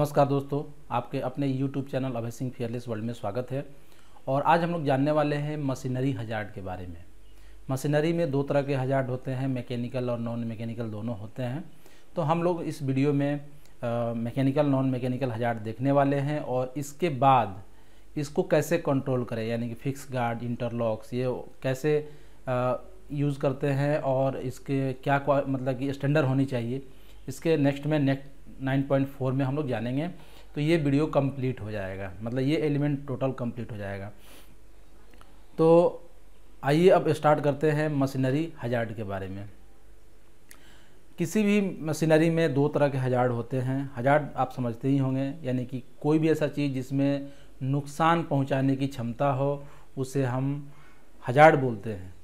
नमस्कार दोस्तों, आपके अपने YouTube channel Abhay Singh fearless world में स्वागत है। और आज हम लोग जानने वाले हैं मशीनरी हजार्ड के बारे में। मशीनरी में दो तरह के हजार्ड होते हैं, मैकेनिकल और नॉन मैकेनिकल दोनों होते हैं। तो हम लोग इस वीडियो में मैकेनिकल नॉन मैकेनिकल हजार्ड देखने वाले हैं और इसके बाद इसको कैसे कंट्रोल करें, यानी कि फिक्स गार्ड, इंटरलॉक्स, ये कैसे यूज़ करते हैं और इसके क्या मतलब कि स्टैंडर्ड होनी चाहिए, इसके नेक्स्ट में 9.4 में हम लोग जानेंगे। तो ये वीडियो कंप्लीट हो जाएगा, मतलब ये एलिमेंट टोटल कंप्लीट हो जाएगा। तो आइए अब स्टार्ट करते हैं मशीनरी हजार्ड के बारे में। किसी भी मशीनरी में दो तरह के हजार्ड होते हैं। हजार्ड आप समझते ही होंगे, यानी कि कोई भी ऐसा चीज़ जिसमें नुकसान पहुंचाने की क्षमता हो उसे हम हजार्ड बोलते हैं।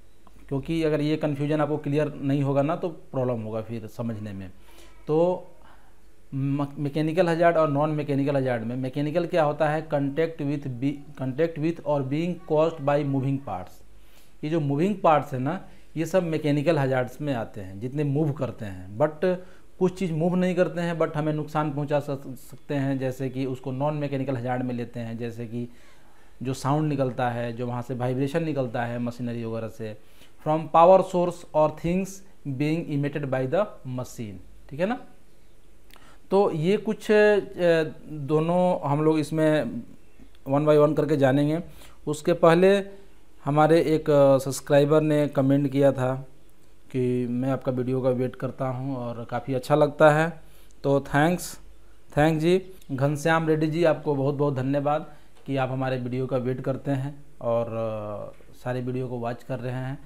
क्योंकि अगर ये कन्फ्यूजन आपको क्लियर नहीं होगा ना तो प्रॉब्लम होगा फिर समझने में। तो मैकेनिकल हजार्ड और नॉन मैकेनिकल हजार्ड में मैकेनिकल क्या होता है, कंटेक्ट विथ और being caused by moving parts. ये जो मूविंग पार्ट्स है ना, ये सब मैकेनिकल हजार्ड्स में आते हैं, जितने मूव करते हैं। बट कुछ चीज़ मूव नहीं करते हैं बट हमें नुकसान पहुंचा सकते हैं, जैसे कि उसको नॉन मैकेनिकल हजार्ड में लेते हैं। जैसे कि जो साउंड निकलता है, जो वहाँ से वाइब्रेशन निकलता है मशीनरी वगैरह से, फ्रॉम पावर सोर्स और things being emitted by the machine, ठीक है ना। तो ये कुछ दोनों हम लोग इसमें वन बाय वन करके जानेंगे। उसके पहले हमारे एक सब्सक्राइबर ने कमेंट किया था कि मैं आपका वीडियो का वेट करता हूं और काफ़ी अच्छा लगता है। तो थैंक्स जी घनश्याम रेड्डी जी, आपको बहुत बहुत धन्यवाद कि आप हमारे वीडियो का वेट करते हैं और सारे वीडियो को वॉच कर रहे हैं।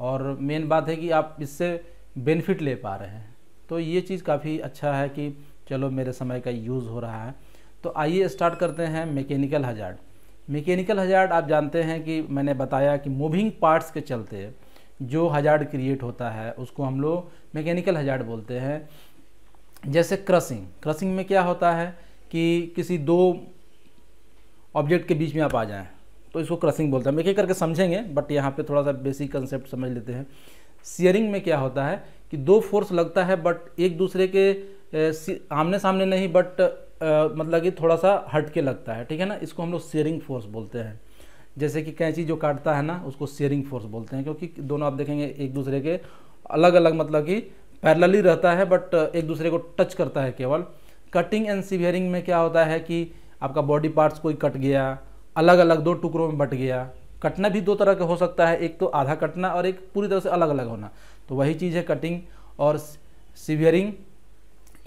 और मेन बात है कि आप इससे बेनिफिट ले पा रहे हैं, तो ये चीज़ काफ़ी अच्छा है कि चलो मेरे समय का यूज़ हो रहा है। तो आइए स्टार्ट करते हैं मैकेनिकल हजार्ड। मैकेनिकल हजार्ड आप जानते हैं कि मैंने बताया कि मूविंग पार्ट्स के चलते जो हजार्ड क्रिएट होता है उसको हम लोग मैकेनिकल हजार्ड बोलते हैं। जैसे क्रशिंग में क्या होता है कि किसी दो ऑब्जेक्ट के बीच में आप आ जाएं, तो इसको क्रशिंग बोलते हैं। हम एक एक करके समझेंगे बट यहाँ पे थोड़ा सा बेसिक कंसेप्ट समझ लेते हैं। शियरिंग में क्या होता है कि दो फोर्स लगता है बट एक दूसरे के आमने सामने नहीं, बट मतलब कि थोड़ा सा हट के लगता है, ठीक है ना। इसको हम लोग शेयरिंग फोर्स बोलते हैं। जैसे कि कैंची जो काटता है ना, उसको शेयरिंग फोर्स बोलते हैं, क्योंकि दोनों आप देखेंगे एक दूसरे के अलग अलग मतलब कि पैरेलली रहता है बट एक दूसरे को टच करता है केवल। कटिंग एंड सीवियरिंग में क्या होता है कि आपका बॉडी पार्ट्स कोई कट गया, अलग अलग दो टुकड़ों में बट गया। कटना भी दो तरह का हो सकता है, एक तो आधा कटना और एक पूरी तरह से अलग अलग होना, तो वही चीज़ है कटिंग और सीवियरिंग।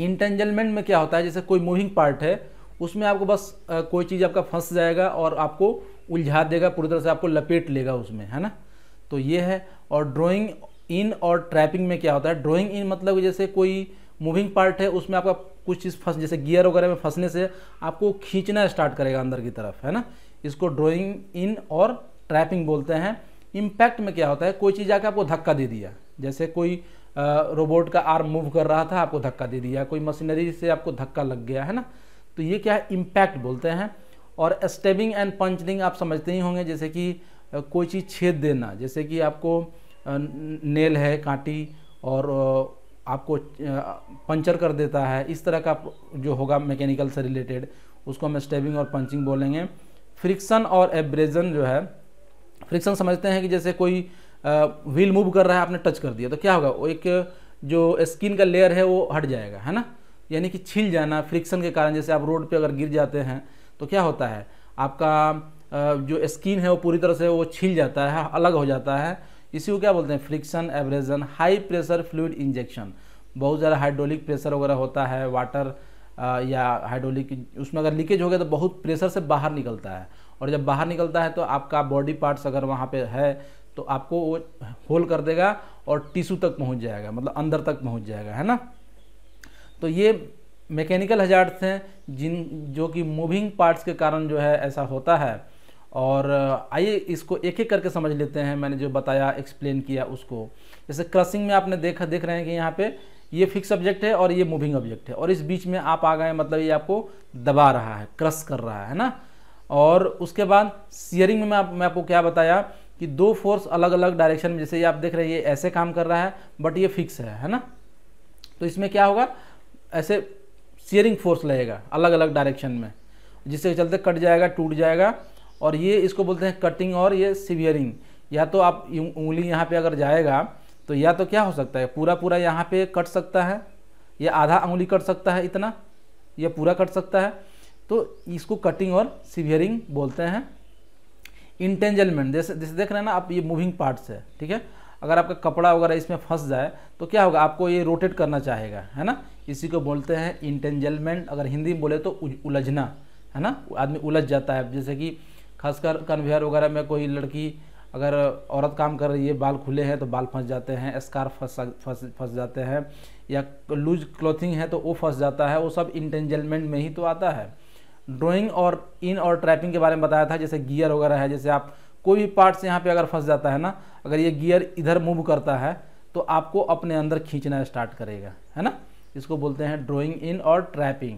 इंटेंजलमेंट में क्या होता है, जैसे कोई मूविंग पार्ट है उसमें आपको बस कोई चीज़ आपका फंस जाएगा और आपको उलझा देगा, पूरी तरह से आपको लपेट लेगा उसमें, है ना। तो ये है। और ड्राइंग इन और ट्रैपिंग में क्या होता है, ड्राइंग इन मतलब जैसे कोई मूविंग पार्ट है उसमें आपका कुछ चीज़ फंस, जैसे गियर वगैरह में फंसने से आपको खींचना स्टार्ट करेगा अंदर की तरफ, है ना। इसको ड्राइंग इन और ट्रैपिंग बोलते हैं। इम्पैक्ट में क्या होता है, कोई चीज़ आकर आपको धक्का दे दिया, जैसे कोई रोबोट का आर्म मूव कर रहा था आपको धक्का दे दिया, कोई मशीनरी से आपको धक्का लग गया, है ना। तो ये क्या है, इम्पैक्ट बोलते हैं। और स्टेबिंग एंड पंचिंग आप समझते ही होंगे, जैसे कि कोई चीज़ छेद देना, जैसे कि आपको नेल है, कांटी, और आपको पंचर कर देता है, इस तरह का जो होगा मैकेनिकल से रिलेटेड उसको हम स्टेबिंग और पंचिंग बोलेंगे। फ्रिक्शन और एब्रेजन जो है, फ्रिक्शन समझते हैं कि जैसे कोई व्हील मूव कर रहा है, आपने टच कर दिया तो क्या होगा, वो एक जो स्किन का लेयर है वो हट जाएगा, है ना, यानी कि छिल जाना फ्रिक्शन के कारण। जैसे आप रोड पे अगर गिर जाते हैं तो क्या होता है, आपका जो स्किन है वो पूरी तरह से वो छिल जाता है, अलग हो जाता है, इसी को क्या बोलते हैं, friction abrasion. High pressure fluid injection, बहुत ज़्यादा हाइड्रोलिक प्रेशर वगैरह होता है, वाटर या हाइड्रोलिक, उसमें अगर लीकेज हो गया तो बहुत प्रेशर से बाहर निकलता है, और जब बाहर निकलता है तो आपका बॉडी पार्ट्स अगर वहाँ पे है तो आपको वो होल कर देगा और टिश्यू तक पहुँच जाएगा, मतलब अंदर तक पहुँच जाएगा, है ना। तो ये मैकेनिकल हजार्ड्स हैं जो कि मूविंग पार्ट्स के कारण जो है ऐसा होता है। और आइए इसको एक एक करके समझ लेते हैं। मैंने जो बताया एक्सप्लेन किया उसको, जैसे क्रशिंग में आपने देख रहे हैं कि यहाँ पे ये फिक्स ऑब्जेक्ट है और ये मूविंग ऑब्जेक्ट है और इस बीच में आप आ गए, मतलब ये आपको दबा रहा है, क्रश कर रहा है ना। और उसके बाद शियरिंग में मैं आपको क्या बताया कि दो फोर्स अलग अलग डायरेक्शन में, जैसे ये आप देख रहे हैं ये ऐसे काम कर रहा है बट ये फिक्स है ना। तो इसमें क्या होगा, ऐसे स्टीयरिंग फोर्स लगेगा अलग अलग डायरेक्शन में, जिससे चलते कट जाएगा, टूट जाएगा। और ये इसको बोलते हैं कटिंग और ये सीवियरिंग। या तो आप उंगली यहाँ पे अगर जाएगा तो या तो क्या हो सकता है, पूरा पूरा यहाँ पे कट सकता है, या आधा उंगली कट सकता है इतना, या पूरा कट सकता है। तो इसको कटिंग और सीवियरिंग बोलते हैं। इंटेंजलमेंट, जैसे जैसे देख रहे हैं ना आप, ये मूविंग पार्ट्स है, ठीक है। अगर आपका कपड़ा वगैरह इसमें फंस जाए तो क्या होगा, आपको ये रोटेट करना चाहेगा, है ना, इसी को बोलते हैं इंटेंजलमेंट। अगर हिंदी में बोले तो उलझना, है ना, आदमी उलझ जाता है। जैसे कि खासकर कन्वेयर वगैरह में कोई लड़की अगर औरत काम कर रही है, बाल खुले हैं तो बाल फंस जाते हैं, स्कार्फ फंस जाते हैं, या लूज क्लॉथिंग है तो वो फंस जाता है। वो सब इंटेंजलमेंट में ही तो आता है। ड्राइंग और इन और ट्रैपिंग के बारे में बताया था, जैसे गियर वगैरह है, जैसे आप कोई भी पार्ट्स यहाँ पे अगर फंस जाता है ना, अगर ये गियर इधर मूव करता है तो आपको अपने अंदर खींचना स्टार्ट करेगा, है ना, इसको बोलते हैं ड्राइंग इन और ट्रैपिंग।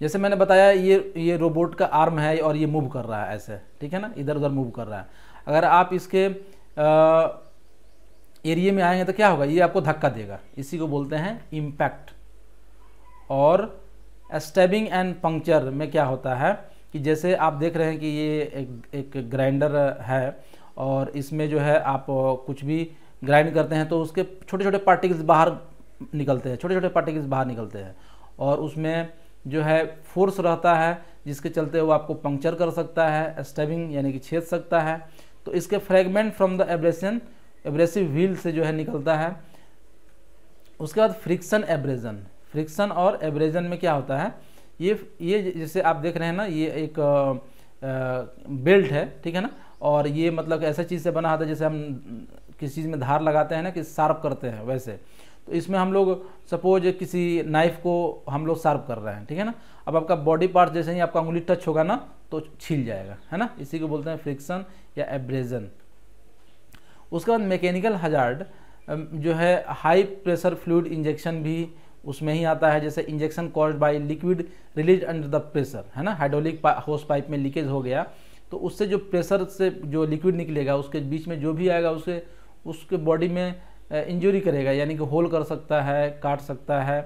जैसे मैंने बताया ये रोबोट का आर्म है और ये मूव कर रहा है ऐसे, ठीक है ना, इधर उधर मूव कर रहा है। अगर आप इसके एरिया में आएंगे तो क्या होगा, ये आपको धक्का देगा, इसी को बोलते हैं इम्पैक्ट। और स्टैबिंग एंड पंक्चर में क्या होता है कि जैसे आप देख रहे हैं कि ये एक ग्राइंडर है और इसमें जो है आप कुछ भी ग्राइंड करते हैं तो उसके छोटे छोटे पार्टिकल्स बाहर निकलते हैं, छोटे छोटे पार्टिकल्स बाहर निकलते हैं, और उसमें जो है फोर्स रहता है जिसके चलते वो आपको पंक्चर कर सकता है, स्टैबिंग यानी कि छेद सकता है। तो इसके fragment from the abrasive wheel से जो है निकलता है। उसके बाद फ्रिक्शन और एब्रेजन में क्या होता है, ये जैसे आप देख रहे हैं ना, ये एक बेल्ट है, ठीक है ना, और ये मतलब ऐसा चीज़ से बना होता है जैसे हम किसी चीज़ में धार लगाते हैं ना कि शार्प करते हैं, वैसे। तो इसमें हम लोग सपोज किसी नाइफ को हम लोग शार्प कर रहे हैं, ठीक है ना। अब आपका बॉडी पार्ट जैसे ही आपका उंगली टच होगा ना तो छिल जाएगा, है ना, इसी को बोलते हैं फ्रिक्शन या एब्रेजन। उसके बाद मैकेनिकल हजार्ड जो है, हाई प्रेशर फ्लूइड इंजेक्शन भी उसमें ही आता है, जैसे injection caused by liquid release under the pressure, है ना, हाइड्रोलिक होस पाइप में लीकेज हो गया तो उससे जो प्रेशर से जो लिक्विड निकलेगा उसके बीच में जो भी आएगा उसके बॉडी में इंजरी करेगा, यानी कि होल कर सकता है, काट सकता है।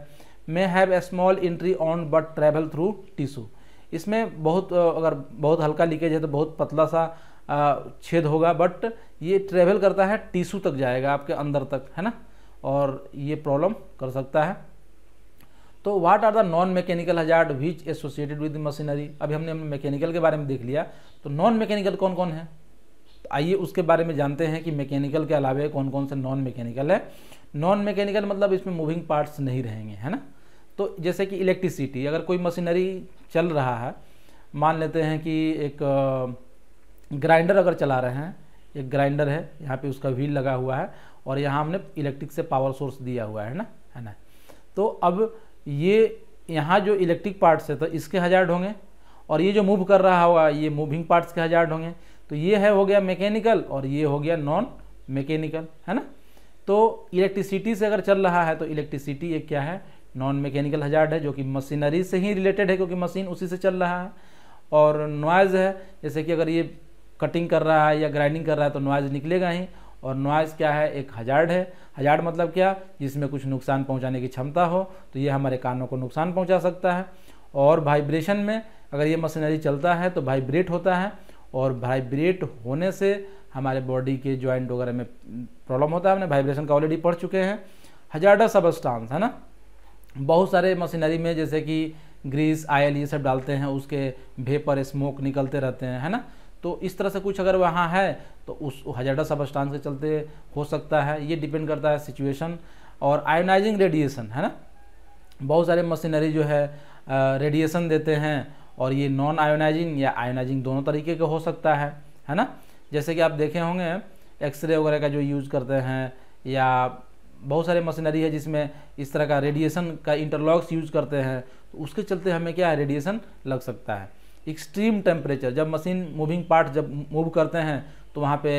May have a small entry on but travel through tissue, इसमें अगर बहुत हल्का लीकेज है तो बहुत पतला सा छेद होगा, बट ये ट्रैवल करता है, टिश्यू तक जाएगा, आपके अंदर तक, है ना, और ये प्रॉब्लम कर सकता है। तो what are the non mechanical hazard which associated with machinery. अभी हमने मैकेनिकल के बारे में देख लिया, तो नॉन मैकेनिकल कौन कौन है, आइए उसके बारे में जानते हैं कि मैकेनिकल के अलावा कौन कौन से नॉन मैकेनिकल है। नॉन मैकेनिकल मतलब इसमें मूविंग पार्ट्स नहीं रहेंगे, है ना। तो जैसे कि इलेक्ट्रिसिटी, अगर कोई मशीनरी चल रहा है, मान लेते हैं कि एक ग्राइंडर अगर चला रहे हैं, एक ग्राइंडर है, यहाँ पे उसका व्हील लगा हुआ है और यहाँ हमने इलेक्ट्रिक से पावर सोर्स दिया हुआ है ना, है ना। तो अब ये यहाँ जो इलेक्ट्रिक पार्ट्स है तो इसके हजार्ड होंगे, और ये जो मूव कर रहा होगा ये मूविंग पार्ट्स के हजार्ड होंगे। तो ये हो गया मैकेनिकल और ये हो गया नॉन मैकेनिकल, है ना। तो इलेक्ट्रिसिटी से अगर चल रहा है तो इलेक्ट्रिसिटी एक क्या है, नॉन मैकेनिकल हजार्ड है, जो कि मशीनरी से ही रिलेटेड है क्योंकि मशीन उसी से चल रहा है। और नॉइज़ है, जैसे कि अगर ये कटिंग कर रहा है या ग्राइंडिंग कर रहा है तो नॉइज़ निकलेगा ही, और नॉइज़ क्या है, एक हजार्ड है। हजार्ड मतलब क्या, जिसमें कुछ नुकसान पहुंचाने की क्षमता हो, तो ये हमारे कानों को नुकसान पहुंचा सकता है। और वाइब्रेशन में अगर ये मशीनरी चलता है तो वाइब्रेट होता है, और वाइब्रेट होने से हमारे बॉडी के जॉइंट वगैरह में प्रॉब्लम होता है। हमने वाइब्रेशन का ऑलरेडी पढ़ चुके हैं। हजार्डस सबस्टांस, है ना, बहुत सारे मशीनरी में जैसे कि ग्रीस, ऑयल ये सब डालते हैं, उसके वेपर स्मोक निकलते रहते हैं, है ना। तो इस तरह से कुछ अगर वहाँ है तो उस हजार्डस सबस्टांस के चलते हो सकता है, ये डिपेंड करता है सिचुएशन। और आयोनाइजिंग रेडिएशन, है ना, बहुत सारे मशीनरी जो है रेडिएशन देते हैं, और ये नॉन आयोनाइजिंग या आयोनाइजिंग दोनों तरीके का हो सकता है, है ना। जैसे कि आप देखे होंगे एक्सरे वगैरह का जो यूज़ करते हैं, या बहुत सारे मशीनरी है जिसमें इस तरह का रेडिएशन का इंटरलॉक्स यूज करते हैं, तो उसके चलते हमें क्या है, रेडिएशन लग सकता है। एक्सट्रीम टेम्परेचर, जब मशीन मूविंग पार्ट जब मूव करते हैं तो वहाँ पे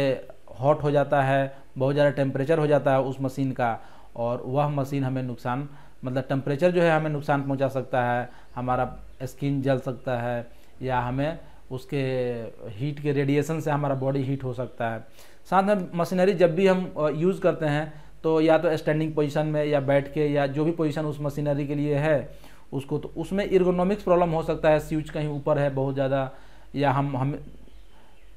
हॉट हो जाता है, बहुत ज़्यादा टेम्परेचर हो जाता है उस मशीन का, और वह मशीन हमें नुकसान, मतलब टेम्परेचर जो है हमें नुकसान पहुँचा सकता है, हमारा स्किन जल सकता है, या हमें उसके हीट के रेडिएशन से हमारा बॉडी हीट हो सकता है। साथ में मशीनरी जब भी हम यूज़ करते हैं तो या तो स्टैंडिंग पोजीशन में या बैठ के, या जो भी पोजीशन उस मशीनरी के लिए है उसको, तो उसमें एर्गोनॉमिक्स प्रॉब्लम हो सकता है, स्विच कहीं ऊपर है बहुत ज़्यादा, या हम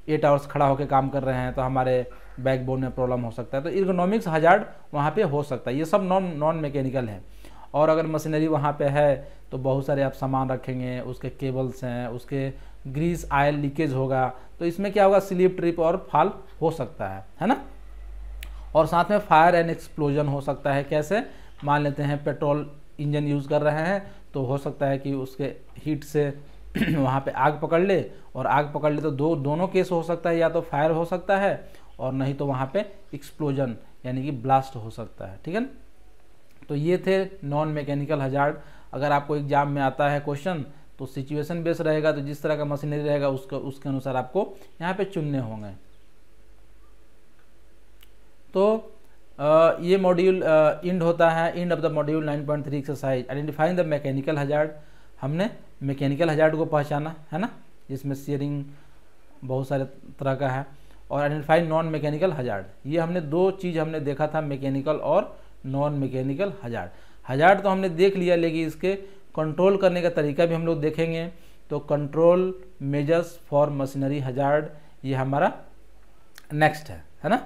8 आवर्स खड़ा होकर काम कर रहे हैं तो हमारे बैकबोन में प्रॉब्लम हो सकता है। तो एर्गोनॉमिक्स हजार्ड वहाँ पे हो सकता है। ये सब नॉन मैकेनिकल है। और अगर मशीनरी वहाँ पे है तो बहुत सारे आप सामान रखेंगे, उसके केबल्स हैं, उसके ग्रीस आयल लीकेज होगा, तो इसमें क्या होगा, स्लिप ट्रिप और फॉल हो सकता है ना। और साथ में फायर एंड एक्सप्लोजन हो सकता है। कैसे, मान लेते हैं पेट्रोल इंजन यूज़ कर रहे हैं तो हो सकता है कि उसके हीट से वहाँ पे आग पकड़ ले, और आग पकड़ ले तो दोनों केस हो सकता है, या तो फायर हो सकता है और नहीं तो वहाँ पे एक्सप्लोजन यानी कि ब्लास्ट हो सकता है। ठीक है ना। तो ये थे नॉन मैकेनिकल हजार्ड। अगर आपको एग्जाम में आता है क्वेश्चन तो सिचुएशन बेस्ड रहेगा, तो जिस तरह का मशीनरी रहेगा उसके अनुसार आपको यहाँ पे चुनने होंगे। तो ये मॉड्यूल इंड होता है, end of the module 9.3 exercise identifying the mechanical hazard. हमने मैकेनिकल हजार्ड को पहचाना है ना, जिसमें शेयरिंग बहुत सारे तरह का है, और आइडेंटिफाइंग नॉन मैकेनिकल हजार्ड। ये हमने दो चीज़ हमने देखा था, मैकेनिकल और नॉन मैकेनिकल हजार्ड। हजार्ड तो हमने देख लिया, लेकिन इसके कंट्रोल करने का तरीका भी हम लोग देखेंगे। तो control measures for machinery hazard ये हमारा नेक्स्ट है ना।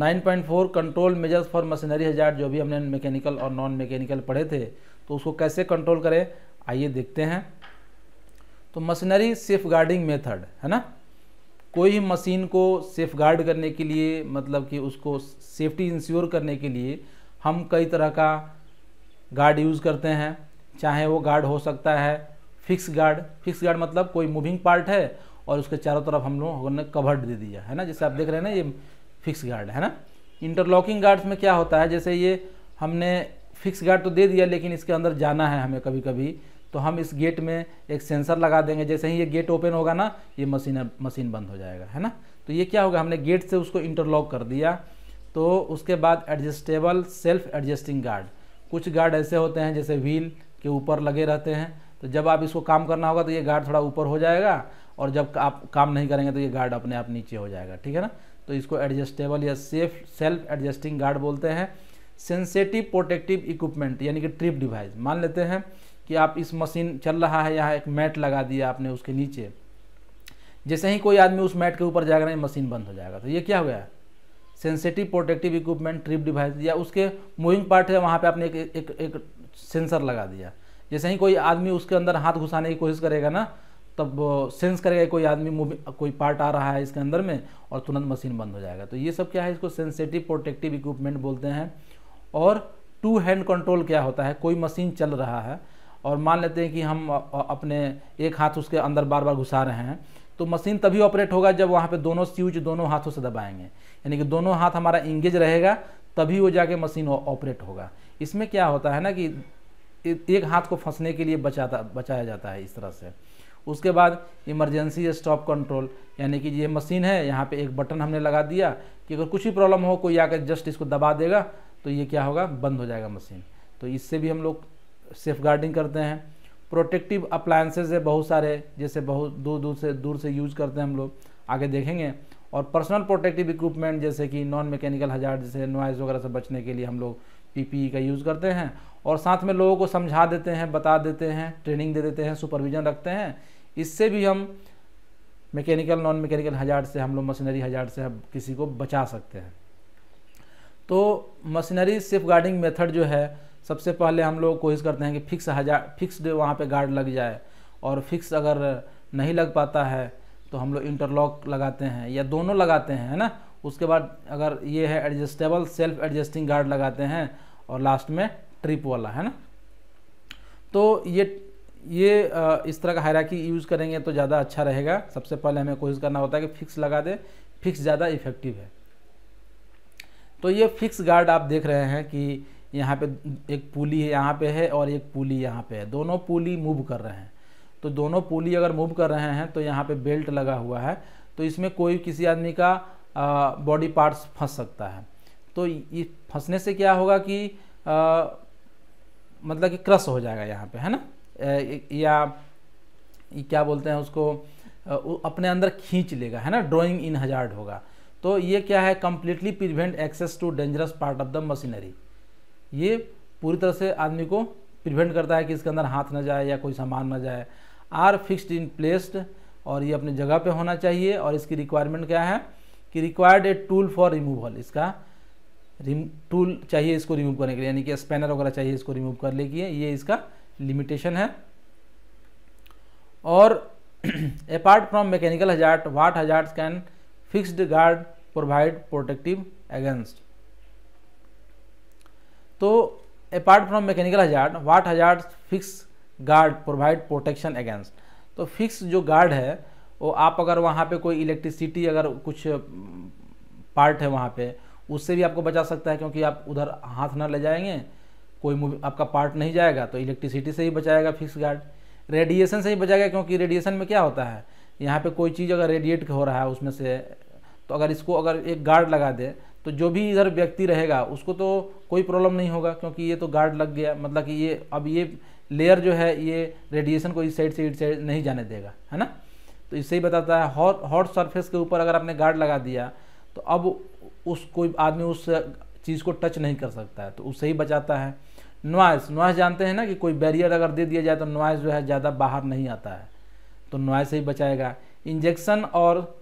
9.4 control measures for machinery hazard, जो भी हमने मैकेनिकल और नॉन मैकेनिकल पढ़े थे, तो उसको कैसे कंट्रोल करें आइए देखते हैं। तो मशीनरी सेफ गार्डिंग मेथड है ना, कोई भी मशीन को सेफ गार्ड करने के लिए, मतलब कि उसको सेफ्टी इंश्योर करने के लिए हम कई तरह का गार्ड यूज़ करते हैं। चाहे वो गार्ड हो सकता है फिक्स गार्ड, फिक्स गार्ड मतलब कोई मूविंग पार्ट है और उसके चारों तरफ हम लोगों ने कवर्ड दे दिया है ना, जैसे आप देख रहे हैं ना, ये फिक्स गार्ड है ना। इंटरलॉकिंग गार्ड्स में क्या होता है, जैसे ये हमने फिक्स गार्ड तो दे दिया, लेकिन इसके अंदर जाना है हमें कभी कभी, तो हम इस गेट में एक सेंसर लगा देंगे। जैसे ही ये गेट ओपन होगा ना, ये मशीन बंद हो जाएगा है ना। तो ये क्या होगा, हमने गेट से उसको इंटरलॉक कर दिया। तो उसके बाद एडजस्टेबल सेल्फ एडजस्टिंग गार्ड, कुछ गार्ड ऐसे होते हैं जैसे व्हील के ऊपर लगे रहते हैं, तो जब आप इसको काम करना होगा तो ये गार्ड थोड़ा ऊपर हो जाएगा, और जब आप काम नहीं करेंगे तो ये गार्ड अपने आप नीचे हो जाएगा। ठीक है ना। तो इसको एडजस्टेबल या सेफ सेल्फ एडजस्टिंग गार्ड बोलते हैं। सेंसेटिव प्रोटेक्टिव इक्विपमेंट यानी कि ट्रिप डिवाइस, मान लेते हैं कि आप इस मशीन चल रहा है, यहाँ एक मैट लगा दिया आपने उसके नीचे, जैसे ही कोई आदमी उस मैट के ऊपर जाएगा ना, मशीन बंद हो जाएगा। तो ये क्या हो गया, sensitive protective equipment trip device, या उसके मूविंग पार्ट है वहाँ पर आपने एक सेंसर लगा दिया, जैसे ही कोई आदमी उसके अंदर हाथ घुसाने की कोशिश करेगा ना, तब सेंस करेगा कोई आदमी कोई पार्ट आ रहा है इसके अंदर में, और तुरंत मशीन बंद हो जाएगा। तो ये सब क्या है, इसको सेंसेटिव प्रोटेक्टिव इक्विपमेंट बोलते हैं। और टू हैंड कंट्रोल क्या होता है, कोई मशीन चल रहा है और मान लेते हैं कि हम अपने एक हाथ उसके अंदर बार बार घुसा रहे हैं, तो मशीन तभी ऑपरेट होगा जब वहाँ पे दोनों स्विच दोनों हाथों से दबाएंगे, यानी कि दोनों हाथ हमारा इंगेज रहेगा तभी वो जाके मशीन ऑपरेट होगा। इसमें क्या होता है ना कि एक हाथ को फंसने के लिए बचाया जाता है इस तरह से। उसके बाद इमरजेंसी स्टॉप कंट्रोल, यानी कि ये मशीन है, यहाँ पे एक बटन हमने लगा दिया कि अगर कुछ भी प्रॉब्लम हो, कोई आकर जस्ट इसको दबा देगा तो ये क्या होगा, बंद हो जाएगा मशीन। तो इससे भी हम लोग सेफ गार्डिंग करते हैं। प्रोटेक्टिव अप्लायंसेज है बहुत सारे, जैसे बहुत दूर से यूज़ करते हैं हम लोग, आगे देखेंगे। और पर्सनल प्रोटेक्टिव इक्विपमेंट जैसे कि नॉन मैकेनिकल हजार्ड, जैसे नॉइज़ वगैरह से बचने के लिए हम लोग PPE का यूज़ करते हैं। और साथ में लोगों को समझा देते हैं, बता देते हैं, ट्रेनिंग दे देते हैं, सुपरविजन रखते हैं। इससे भी हम मैकेनिकल नॉन मैकेनिकल हजार्ड से, हम लोग मशीनरी हजार्ड से हम किसी को बचा सकते हैं। तो मशीनरी सेफ गार्डिंग मेथड जो है, सबसे पहले हम लोग कोशिश करते हैं कि फिक्स्ड वहाँ पे गार्ड लग जाए, और फिक्स अगर नहीं लग पाता है तो हम लोग इंटरलॉक लगाते हैं, या दोनों लगाते हैं है ना। उसके बाद अगर ये है एडजस्टेबल सेल्फ एडजस्टिंग गार्ड लगाते हैं, और लास्ट में ट्रिप वाला है ना। तो ये इस तरह का हायरार्की यूज़ करेंगे तो ज़्यादा अच्छा रहेगा। सबसे पहले हमें कोशिश करना होता है कि फिक्स लगा दे, फिक्स ज़्यादा इफेक्टिव है। तो ये फिक्स गार्ड आप देख रहे हैं कि यहाँ पे एक पुली है, यहाँ पे है, और एक पुली यहाँ पे है, दोनों पुली मूव कर रहे हैं। तो दोनों पुली अगर मूव कर रहे हैं तो यहाँ पे बेल्ट लगा हुआ है, तो इसमें कोई किसी आदमी का बॉडी पार्ट्स फंस सकता है। तो ये फंसने से क्या होगा कि मतलब कि क्रश हो जाएगा यहाँ पे है ना, या क्या बोलते हैं उसको, अपने अंदर खींच लेगा है ना, ड्राइंग इन हजार्ड होगा। तो ये क्या है, completely prevent access to dangerous part of the machinery, ये पूरी तरह से आदमी को प्रिवेंट करता है कि इसके अंदर हाथ ना जाए या कोई सामान ना जाए। आर फिक्स्ड इन प्लेस्ड, और ये अपने जगह पे होना चाहिए। और इसकी रिक्वायरमेंट क्या है कि required a tool for removal, इसका टूल चाहिए इसको रिमूव करने के लिए, यानी कि स्पैनर वगैरह चाहिए इसको रिमूव करने के लिए। ये इसका लिमिटेशन है। और apart from mechanical hazard, what hazards can fixed guard provide protective against. तो apart from mechanical hazard what hazards fix guard provide protection against. तो फिक्स जो गार्ड है वो आप अगर वहाँ पे कोई इलेक्ट्रिसिटी अगर कुछ पार्ट है वहाँ पे उससे भी आपको बचा सकता है, क्योंकि आप उधर हाथ ना ले जाएंगे, कोई आपका पार्ट नहीं जाएगा, तो इलेक्ट्रिसिटी से ही बचाएगा फिक्स गार्ड। रेडिएशन से ही बचाएगा, क्योंकि रेडिएशन में क्या होता है, यहाँ पे कोई चीज़ अगर रेडिएट हो रहा है उसमें से, तो अगर इसको अगर एक गार्ड लगा दे तो जो भी इधर व्यक्ति रहेगा उसको तो कोई प्रॉब्लम नहीं होगा, क्योंकि ये तो गार्ड लग गया, मतलब कि ये अब ये लेयर जो है ये रेडिएशन को इस साइड से इस साइड नहीं जाने देगा, है ना। तो इससे ही बताता है हॉट सरफेस के ऊपर अगर आपने गार्ड लगा दिया तो अब उस कोई आदमी उस चीज़ को टच नहीं कर सकता है, तो उससे ही बचाता है। नॉइज़ जानते हैं ना कि कोई बैरियर अगर दे दिया जाए तो नॉइज़ जो है ज़्यादा बाहर नहीं आता है, तो नॉइज़ से ही बचाएगा। इंजेक्शन और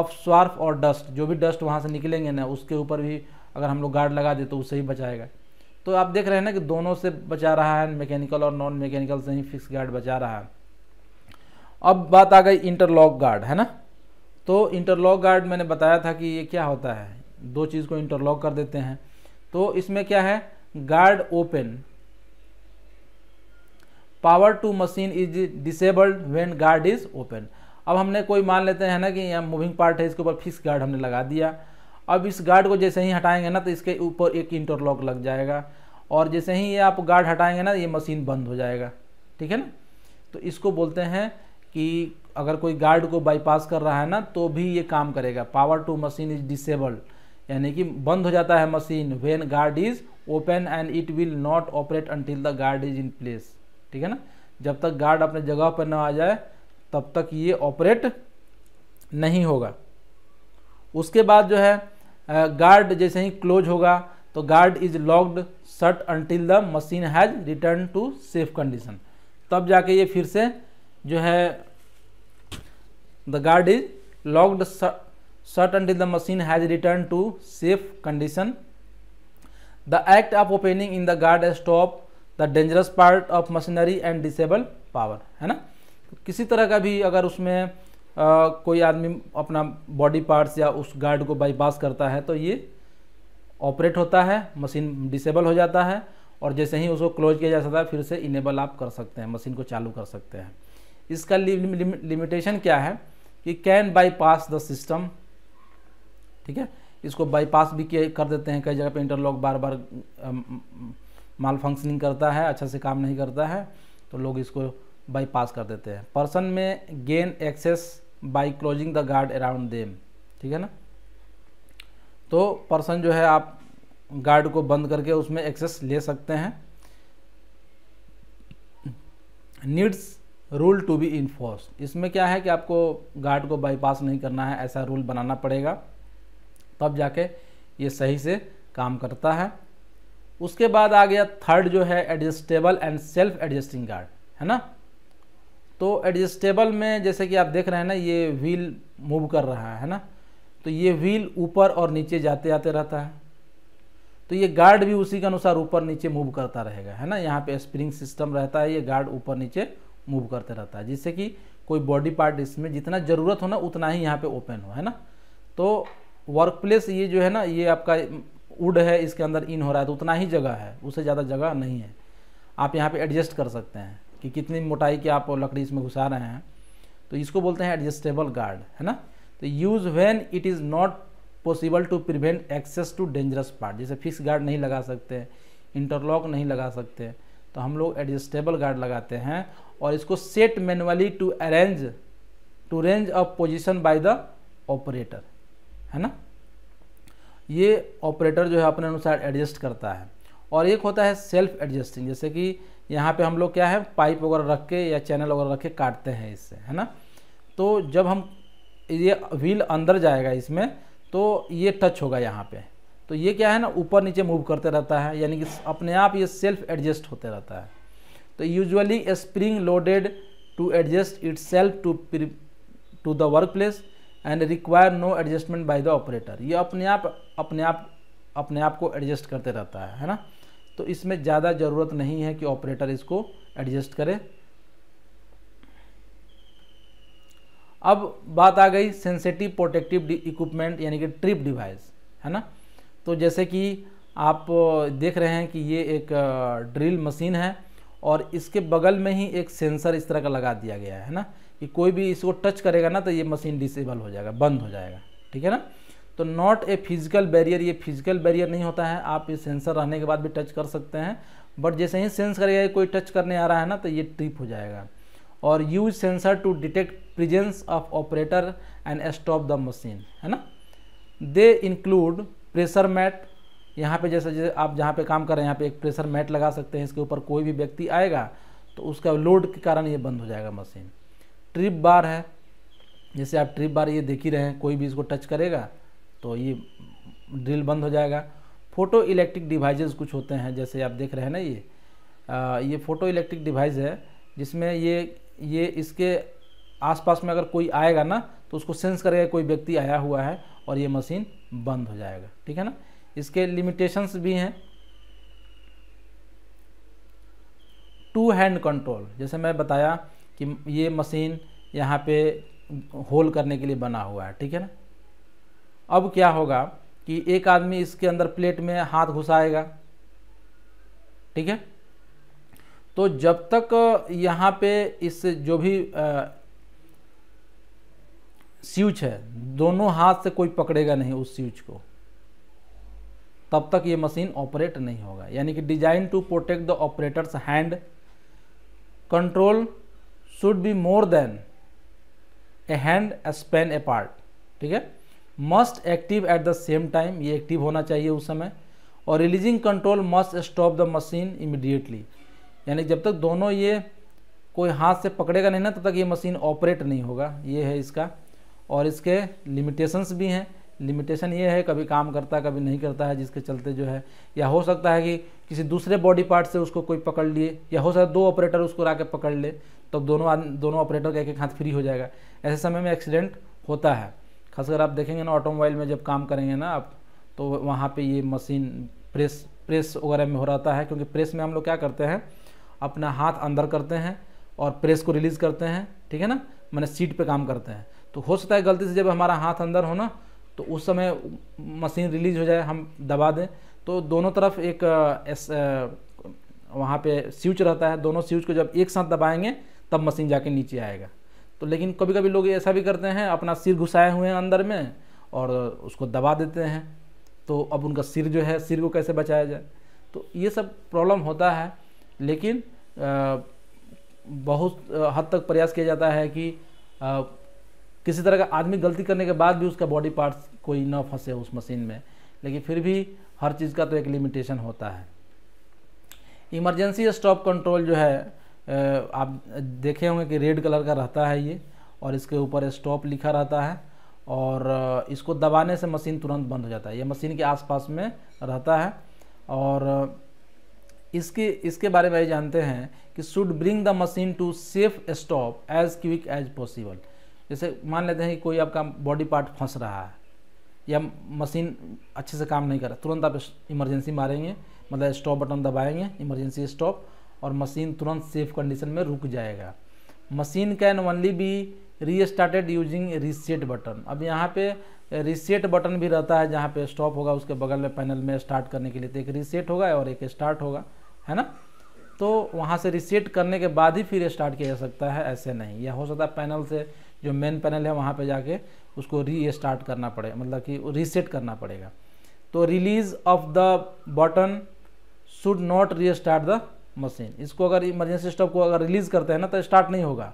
ऑफ स्वार्फ और डस्ट, जो भी डस्ट वहाँ से निकलेंगे ना उसके ऊपर भी अगर हम लोग गार्ड लगा दे तो उससे ही बचाएगा। तो आप देख रहे हैं ना कि दोनों से बचा रहा है, मैकेनिकल और नॉन मैकेनिकल से ही फिक्स गार्ड बचा रहा है। अब बात आ गई इंटरलॉक गार्ड, है ना। तो इंटरलॉक गार्ड मैंने बताया था कि ये क्या होता है, दो चीज़ को इंटरलॉक कर देते हैं। तो इसमें क्या है, guard open power to machine is disabled when guard is open. अब हमने कोई मान लेते हैं ना कि यहाँ मूविंग पार्ट है, इसके ऊपर फिक्स गार्ड हमने लगा दिया। अब इस गार्ड को जैसे ही हटाएंगे ना तो इसके ऊपर एक इंटरलॉक लग जाएगा, और जैसे ही ये आप गार्ड हटाएंगे ना ये मशीन बंद हो जाएगा, ठीक है ना। तो इसको बोलते हैं कि अगर कोई गार्ड को बाईपास कर रहा है ना तो भी ये काम करेगा। Power to machine is disabled, यानी कि बंद हो जाता है machine when guard is open and it will not operate until the guard is in place, ठीक है ना। जब तक गार्ड अपने जगह पर ना आ जाए तब तक ये ऑपरेट नहीं होगा। उसके बाद जो है गार्ड जैसे ही क्लोज होगा तो guard is locked shut until the machine has return to safe condition, तब जाके ये फिर से जो है the guard is locked shut until the machine has return to safe condition. The act of opening in the guard stop the dangerous part of machinery and disable power, है ना। किसी तरह का भी अगर उसमें कोई आदमी अपना बॉडी पार्ट्स या उस गार्ड को बाईपास करता है तो ये ऑपरेट होता है, मशीन डिसेबल हो जाता है, और जैसे ही उसको क्लोज किया जा सकता है फिर से इनेबल आप कर सकते हैं, मशीन को चालू कर सकते हैं। इसका लिमिटेशन क्या है कि कैन बाईपास द सिस्टम, ठीक है। इसको बाईपास भी कर देते हैं, कई जगह पे इंटरलॉक बार बार माल फंक्शनिंग करता है, अच्छा से काम नहीं करता है, तो लोग इसको बाईपास कर देते हैं। Person may gain access by closing the guard around them, ठीक है ना। तो पर्सन जो है आप गार्ड को बंद करके उसमें एक्सेस ले सकते हैं। Needs rule to be enforce, इसमें क्या है कि आपको गार्ड को बाईपास नहीं करना है, ऐसा रूल बनाना पड़ेगा, तब जाके ये सही से काम करता है। उसके बाद आ गया थर्ड जो है adjustable and self adjusting guard, है ना। तो एडजस्टेबल में जैसे कि आप देख रहे हैं ना ये व्हील मूव कर रहा है ना, तो ये व्हील ऊपर और नीचे जाते आते रहता है, तो ये गार्ड भी उसी के अनुसार ऊपर नीचे मूव करता रहेगा, है ना। यहाँ पे स्प्रिंग सिस्टम रहता है, ये गार्ड ऊपर नीचे मूव करते रहता है, जिससे कि कोई बॉडी पार्ट इसमें जितना ज़रूरत हो ना उतना ही यहाँ पे ओपन हो, है ना। तो वर्क प्लेस ये जो है ना ये आपका वुड है, इसके अंदर इन हो रहा है तो उतना ही जगह है, उससे ज़्यादा जगह नहीं है। आप यहाँ पे एडजस्ट कर सकते हैं कि कितनी मोटाई की आप लकड़ी इसमें घुसा रहे हैं, तो इसको बोलते हैं एडजस्टेबल गार्ड, है ना। तो use when it is not possible to prevent access to dangerous part, जैसे फिक्स गार्ड नहीं लगा सकते, इंटरलॉक नहीं लगा सकते, तो हम लोग एडजस्टेबल गार्ड लगाते हैं। और इसको set manually to range of position by the operator, है ना। ये ऑपरेटर जो है अपने अनुसार एडजस्ट करता है। और एक होता है सेल्फ एडजस्टिंग, जैसे कि यहाँ पे हम लोग क्या है पाइप वगैरह रख के या चैनल वगैरह रख के काटते हैं इससे, है ना। तो जब हम ये व्हील अंदर जाएगा इसमें तो ये टच होगा यहाँ पे, तो तो ये क्या है ना, ऊपर नीचे मूव करते रहता है, यानी कि अपने आप ये सेल्फ एडजस्ट होते रहता है। तो usually spring loaded to adjust itself to the work place and require no adjustment by the operator. ये अपने आप को एडजस्ट करते रहता है ना। तो इसमें ज़्यादा ज़रूरत नहीं है कि ऑपरेटर इसको एडजस्ट करे। अब बात आ गई सेंसिटिव प्रोटेक्टिव इक्विपमेंट यानी कि ट्रिप डिवाइस, है ना। तो जैसे कि आप देख रहे हैं कि ये एक ड्रिल मशीन है और इसके बगल में ही एक सेंसर इस तरह का लगा दिया गया है ना, कि कोई भी इसको टच करेगा ना तो ये मशीन डिसेबल हो जाएगा, बंद हो जाएगा, ठीक है ना। तो नॉट ए फिजिकल बैरियर, ये फिजिकल बैरियर नहीं होता है, आप ये सेंसर रहने के बाद भी टच कर सकते हैं, बट जैसे ही सेंस करेगा कोई टच करने आ रहा है ना तो ये ट्रिप हो जाएगा। और use sensor to detect presence of operator and stop the machine, है ना। दे इंक्लूड प्रेशर मैट, यहाँ पे जैसे आप जहाँ पे काम कर रहे हैं यहाँ पे एक प्रेशर मैट लगा सकते हैं, इसके ऊपर कोई भी व्यक्ति आएगा तो उसका लोड के कारण ये बंद हो जाएगा मशीन। ट्रिप बार है, जैसे आप ट्रिप बार ये देख ही रहे हैं, कोई भी इसको टच करेगा तो ये ड्रिल बंद हो जाएगा। फोटो इलेक्ट्रिक डिवाइसेस कुछ होते हैं, जैसे आप देख रहे हैं ना, ये फोटो इलेक्ट्रिक डिवाइस है जिसमें ये इसके आसपास में अगर कोई आएगा ना तो उसको सेंस करेगा कोई व्यक्ति आया हुआ है और ये मशीन बंद हो जाएगा, ठीक है ना। इसके लिमिटेशंस भी हैं। टू हैंड कंट्रोल, जैसे मैं बताया कि ये मशीन यहाँ पे होल्ड करने के लिए बना हुआ है, ठीक है ना। अब क्या होगा कि एक आदमी इसके अंदर प्लेट में हाथ घुसाएगा, ठीक है। तो जब तक यहाँ पे इस जो भी स्विच है दोनों हाथ से कोई पकड़ेगा नहीं उस स्विच को, तब तक ये मशीन ऑपरेट नहीं होगा। यानी कि design to protect the operators hand, control should be more than a hand span apart, ठीक है। Must active at the same time, ये एक्टिव होना चाहिए उस समय। और releasing control must stop the machine immediately, यानी जब तक दोनों ये कोई हाथ से पकड़ेगा नहीं ना तब तक ये मशीन ऑपरेट नहीं होगा, ये है इसका। और इसके लिमिटेशंस भी हैं। लिमिटेशन ये है कभी काम करता है कभी नहीं करता है, जिसके चलते जो है या हो सकता है कि किसी दूसरे बॉडी पार्ट से उसको कोई पकड़ लिए, या हो सकता है दो ऑपरेटर उसको आके पकड़ ले, तब तो दोनों ऑपरेटर का एक हाथ फ्री हो जाएगा। ऐसे समय में एक्सीडेंट होता है, खासकर आप देखेंगे ना ऑटोमोबाइल में जब काम करेंगे ना आप, तो वहाँ पर ये मशीन प्रेस वगैरह में हो रहता है, क्योंकि प्रेस में हम लोग क्या करते हैं, अपना हाथ अंदर करते हैं और प्रेस को रिलीज़ करते हैं, ठीक है ना, मैंने सीट पे काम करते हैं। तो हो सकता है गलती से जब हमारा हाथ अंदर हो ना तो उस समय मशीन रिलीज हो जाए, हम दबा दें, तो दोनों तरफ एक वहाँ पे स्विच रहता है, दोनों स्विच को जब एक साथ दबाएंगे तब मशीन जाके नीचे आएगा। तो लेकिन कभी कभी लोग ऐसा भी करते हैं, अपना सिर घुसाए हुए हैं अंदर में और उसको दबा देते हैं, तो अब उनका सिर जो है, सिर को कैसे बचाया जाए, तो ये सब प्रॉब्लम होता है। लेकिन बहुत हद तक प्रयास किया जाता है कि किसी तरह का आदमी गलती करने के बाद भी उसका बॉडी पार्ट्स कोई ना फंसे उस मशीन में, लेकिन फिर भी हर चीज़ का तो एक लिमिटेशन होता है। इमरजेंसी स्टॉप कंट्रोल जो है आप देखे होंगे कि रेड कलर का रहता है ये, और इसके ऊपर स्टॉप लिखा रहता है, और इसको दबाने से मशीन तुरंत बंद हो जाता है, ये मशीन के आसपास में रहता है। और इसके बारे में जानते हैं कि should bring the machine to safe stop as quick as possible. जैसे मान लेते हैं कि कोई आपका बॉडी पार्ट फंस रहा है या मशीन अच्छे से काम नहीं कर रहा, तुरंत आप इमरजेंसी मारेंगे, मतलब स्टॉप बटन दबाएंगे, इमरजेंसी स्टॉप, और मशीन तुरंत सेफ कंडीशन में रुक जाएगा। Machine can only be restarted using reset button. अब यहाँ पे रीसेट बटन भी रहता है, जहाँ पे स्टॉप होगा उसके बगल में पैनल में स्टार्ट करने के लिए, तो एक रीसेट होगा और एक स्टार्ट होगा, है ना। तो वहाँ से रीसेट करने के बाद ही फिर स्टार्ट किया जा सकता है, ऐसे नहीं। या हो सकता है पैनल से जो मेन पैनल है वहाँ पे जाके उसको रीस्टार्ट करना पड़े, मतलब कि रीसेट करना पड़ेगा। तो release of the button should not restart the machine. इसको अगर इमरजेंसी स्टॉप को अगर रिलीज़ करते हैं ना तो स्टार्ट नहीं होगा,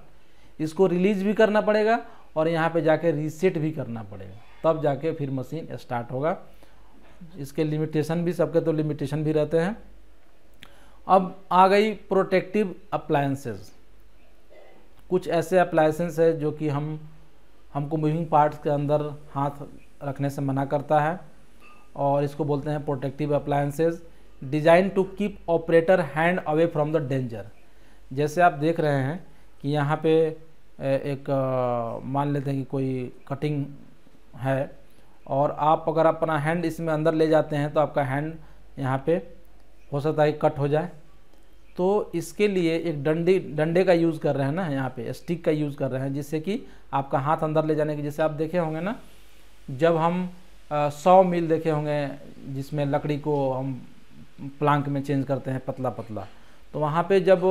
इसको रिलीज़ भी करना पड़ेगा और यहाँ पे जाके रीसेट भी करना पड़ेगा, तब जाके फिर मशीन स्टार्ट होगा। इसके लिमिटेशन भी, सबके तो लिमिटेशन भी रहते हैं। अब आ गई प्रोटेक्टिव अप्लायंसेस। कुछ ऐसे अप्लायंसेस है जो कि हमको मूविंग पार्ट्स के अंदर हाथ रखने से मना करता है, और इसको बोलते हैं protective appliances, design to keep operator hand away from the danger. जैसे आप देख रहे हैं कि यहाँ पे एक मान लेते हैं कि कोई कटिंग है और आप अगर अपना हैंड इसमें अंदर ले जाते हैं तो आपका हैंड यहाँ पे हो सकता है कट हो जाए, तो इसके लिए एक डंडे का यूज़ कर रहे हैं ना, यहाँ पे स्टिक का यूज़ कर रहे हैं, जिससे कि आपका हाथ अंदर ले जाने के। जैसे आप देखे होंगे ना, जब हम 100 मील देखे होंगे जिसमें लकड़ी को हम प्लांक में चेंज करते हैं पतला पतला, तो वहाँ पे जब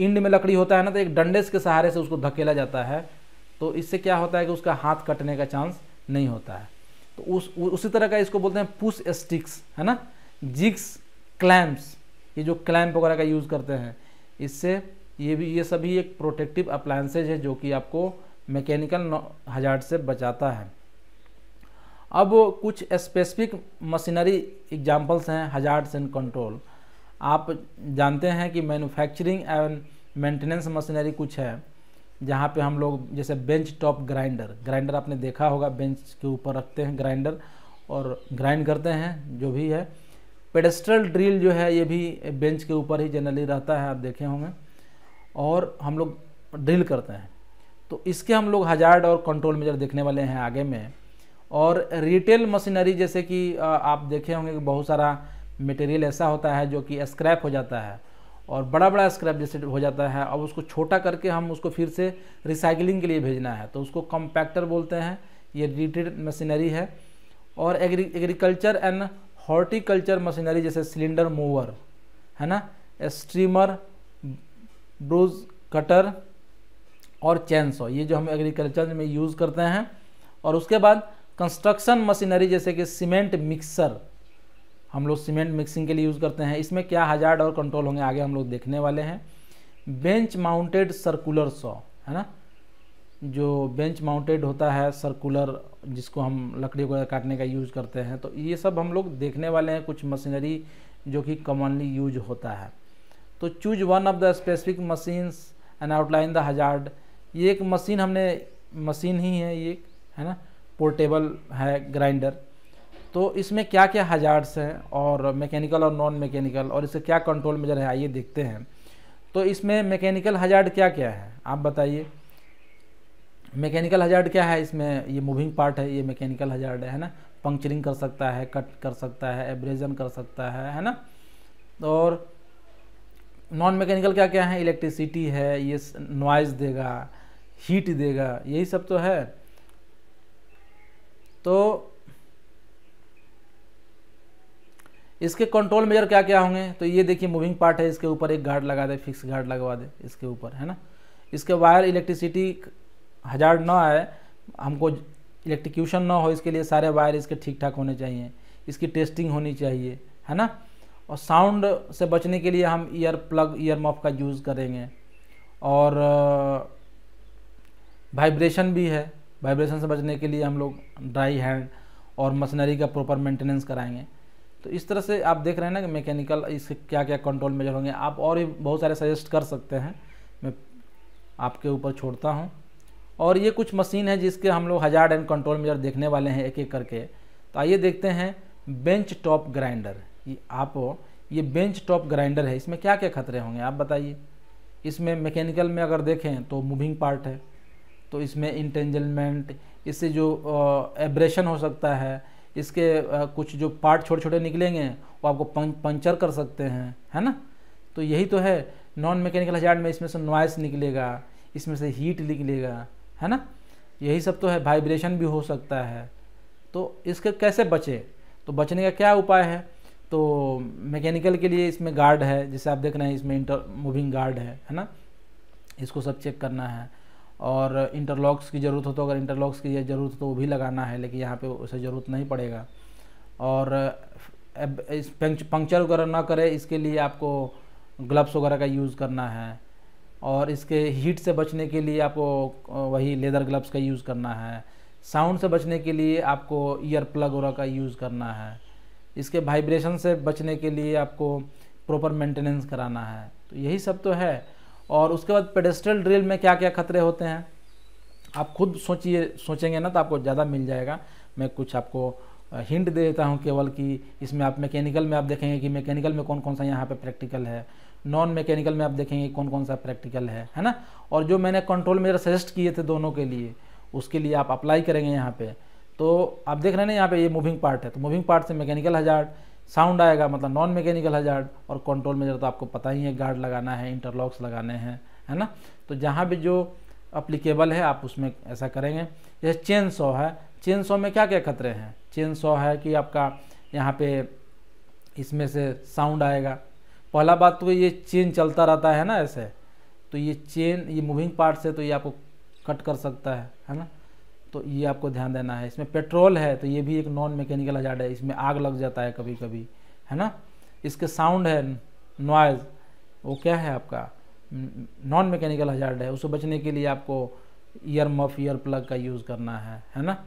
इंड में लकड़ी होता है ना तो एक डंडे के सहारे से उसको धकेला जाता है, तो इससे क्या होता है कि उसका हाथ कटने का चांस नहीं होता है। तो उसी तरह का इसको बोलते हैं पुश स्टिक्स, है ना, जिग्स, क्लैम्प्स, ये जो क्लैम्प वगैरह का यूज़ करते हैं, इससे ये सभी एक प्रोटेक्टिव अप्लायंसेज है जो कि आपको मैकेनिकल हजार्ड से बचाता है। अब कुछ स्पेसिफिक मशीनरी एग्जांपल्स हैं हजार्ड्स एंड कंट्रोल। आप जानते हैं कि मैन्युफैक्चरिंग एंड मेंटेनेंस मशीनरी कुछ है जहाँ पे हम लोग जैसे बेंच टॉप ग्राइंडर आपने देखा होगा, बेंच के ऊपर रखते हैं ग्राइंडर और ग्राइंड करते हैं जो भी है। पेडेस्ट्रल ड्रिल जो है ये भी बेंच के ऊपर ही जनरली रहता है, आप देखे होंगे, और हम लोग ड्रिल करते हैं। तो इसके हम लोग हजार्ड और कंट्रोल मेजर देखने वाले हैं आगे में। और रिटेल मशीनरी जैसे कि आप देखे होंगे कि बहुत सारा मटेरियल ऐसा होता है जो कि स्क्रैप हो जाता है और बड़ा बड़ा स्क्रैप जैसे हो जाता है, अब उसको छोटा करके हम उसको फिर से रिसाइकलिंग के लिए भेजना है तो उसको कम्पैक्टर बोलते हैं, ये रिटेल मशीनरी है। और एग्रीकल्चर एंड हॉर्टिकल्चर मशीनरी जैसे सिलेंडर मूवर, है ना, स्ट्रीमर, ब्रूज कटर और चैनसॉ, ये जो हम एग्रीकल्चर में यूज़ करते हैं। और उसके बाद कंस्ट्रक्शन मशीनरी जैसे कि सीमेंट मिक्सर, हम लोग सीमेंट मिक्सिंग के लिए यूज़ करते हैं, इसमें क्या हजार्ड और कंट्रोल होंगे आगे हम लोग देखने वाले हैं। बेंच माउंटेड सर्कुलर सॉ, है ना, जो बेंच माउंटेड होता है सर्कुलर, जिसको हम लकड़ी को काटने का यूज़ करते हैं, तो ये सब हम लोग देखने वाले हैं कुछ मशीनरी जो कि कॉमनली यूज होता है। तो choose one of the specific machines and outline the hazard. ये एक मशीन ही है, ये है ना, पोर्टेबल है ग्राइंडर। तो इसमें क्या क्या हजार्ड्स हैं और मैकेनिकल और नॉन मैकेनिकल, और इससे क्या कंट्रोल मेजर है, आइए देखते हैं। तो इसमें मैकेनिकल हजार्ड क्या क्या है आप बताइए, मैकेनिकल हजार्ड क्या है इसमें? ये मूविंग पार्ट है, ये मैकेनिकल हजार्ड है ना, पंक्चरिंग कर सकता है, कट कर सकता है, एब्रेजन कर सकता है ना। और नॉन मैकेनिकल क्या क्या है? इलेक्ट्रिसिटी है, ये नॉइज़ देगा, हीट देगा, यही सब तो है। तो इसके कंट्रोल मेजर क्या क्या होंगे? तो ये देखिए मूविंग पार्ट है, इसके ऊपर एक गार्ड लगा दे, फिक्स गार्ड लगवा दे इसके ऊपर, है ना। इसके वायर इलेक्ट्रिसिटी हजार्ड ना आए, हमको इलेक्ट्रिक्यूशन ना हो, इसके लिए सारे वायर इसके ठीक ठाक होने चाहिए, इसकी टेस्टिंग होनी चाहिए, है ना। और साउंड से बचने के लिए हम ईयर मफ का यूज़ करेंगे। और वाइब्रेशन भी है, वाइब्रेशन से बचने के लिए हम लोग ड्राई हैंड और मशीनरी का प्रॉपर मेंटेनेंस कराएंगे। तो इस तरह से आप देख रहे हैं ना कि मैकेनिकल इसके क्या क्या कंट्रोल मेजर होंगे। आप और भी बहुत सारे सजेस्ट कर सकते हैं, मैं आपके ऊपर छोड़ता हूँ। और ये कुछ मशीन है जिसके हम लोग हजार्ड एंड कंट्रोल मेजर देखने वाले हैं एक एक करके। तो आइए देखते हैं बेंच टॉप ग्राइंडर। ये बेंच टॉप ग्राइंडर है, इसमें क्या क्या खतरे होंगे आप बताइए। इसमें मैकेनिकल में अगर देखें तो मूविंग पार्ट है, तो इसमें इंटेंजलमेंट, इससे जो एब्रेशन हो सकता है, इसके कुछ जो पार्ट छोटे छोटे निकलेंगे वो आपको पंचर कर सकते हैं, है ना। तो यही तो है नॉन मैकेनिकल हजार्ड में। इसमें से नॉइस निकलेगा, इसमें से हीट निकलेगा, है ना, यही सब तो है। वाइब्रेशन भी हो सकता है। तो इसके कैसे बचें, तो बचने का क्या उपाय है? तो मैकेनिकल के लिए इसमें गार्ड है, जैसे आप देख रहे हैं इसमें मूविंग गार्ड है ना, इसको सब चेक करना है। और इंटरलॉक्स की ज़रूरत हो तो अगर इंटरलॉक्स की ज़रूरत हो तो वो भी लगाना है, लेकिन यहाँ पे उसे ज़रूरत नहीं पड़ेगा। और इस पंक्चर वगैरह ना करे, इसके लिए आपको ग्लव्स वगैरह का यूज़ करना है। और इसके हीट से बचने के लिए आपको वही लेदर ग्लव्स का यूज़ करना है। साउंड से बचने के लिए आपको ईयर प्लग वगैरह का यूज़ करना है। इसके वाइब्रेशन से बचने के लिए आपको प्रॉपर मेंटेनेंस कराना है। तो यही सब तो है। और उसके बाद पेडेस्ट्रल ड्रिल में क्या क्या खतरे होते हैं आप खुद सोचेंगे ना तो आपको ज़्यादा मिल जाएगा। मैं कुछ आपको हिंट दे देता हूँ केवल कि इसमें आप मैकेनिकल में आप देखेंगे कि मैकेनिकल में कौन कौन सा यहाँ पे प्रैक्टिकल है, नॉन मैकेनिकल में आप देखेंगे कौन कौन सा प्रैक्टिकल है ना। और जो मैंने कंट्रोल मेजर सजेस्ट किए थे दोनों के लिए, उसके लिए आप अप्लाई करेंगे यहाँ पे। तो आप देख रहे हैं ना यहाँ पे ये मूविंग पार्ट है, तो मूविंग पार्ट से मैकेनिकल हजार्ड, साउंड आएगा मतलब नॉन मैकेनिकल हजार्ड, और कंट्रोल मेजर तो आपको पता ही है, गार्ड लगाना है, इंटरलॉक्स लगाने हैं, है ना। तो जहाँ भी जो अप्लीकेबल है आप उसमें ऐसा करेंगे। जैसे चेन सॉ है, चेन सॉ में क्या क्या खतरे हैं? चेन सॉ है कि आपका यहाँ पे इसमें से साउंड आएगा। पहला बात तो ये चेन चलता रहता है ना ऐसे, तो ये चेन ये मूविंग पार्ट से तो ये आपको कट कर सकता है ना, तो ये आपको ध्यान देना है। इसमें पेट्रोल है तो ये भी एक नॉन मैकेनिकल हजार्ड है, इसमें आग लग जाता है कभी कभी, है ना। इसके साउंड है, नॉइज़, वो क्या है आपका नॉन मैकेनिकल हजार्ड है, उससे बचने के लिए आपको ईयर मफ ईयर प्लग का यूज़ करना है ना।